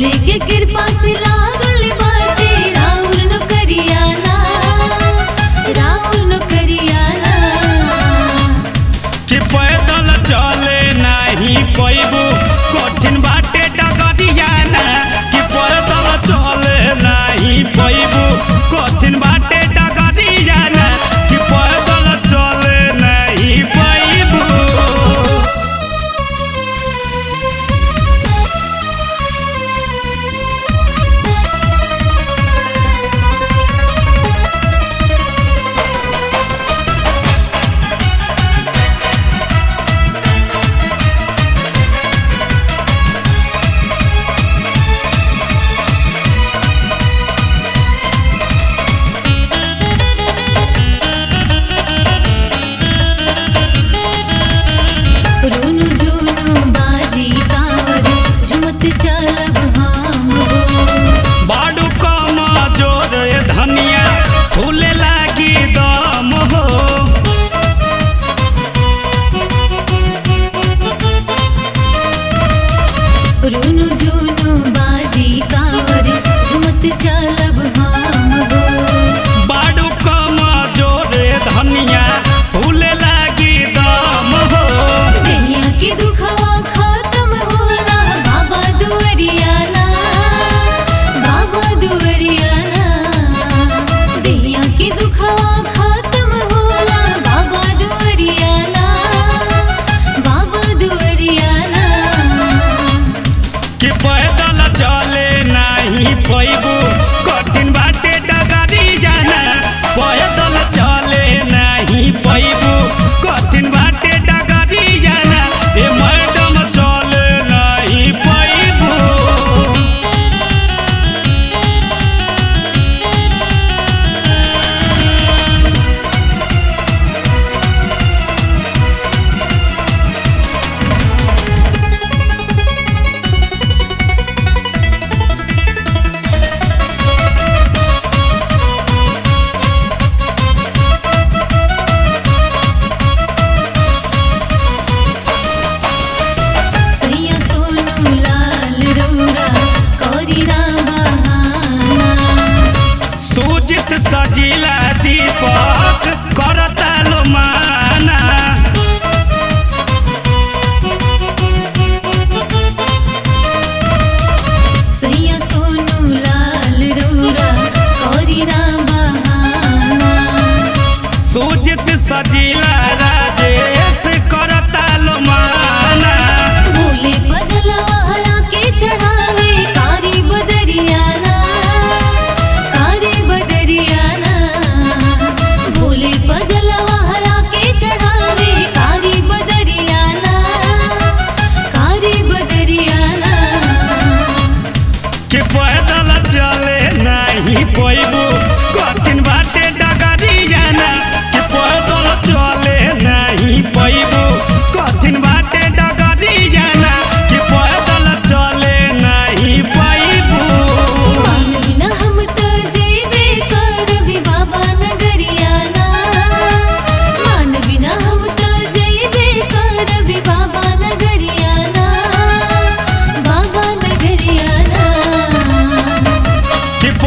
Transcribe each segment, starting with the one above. भोले के कृपा से लागल बाटे राहुल न करियाना, राहुल न करियाना कि पैदल चले नाही पैबू कठिन बाटे डगरियाना, कि पैदल चले नाही पैबू कठिन बाटे डगरियाना, कि पैदल चले नाही पैबू।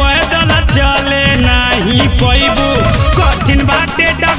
पैदल चले नाही पैबू कठिन बाटे।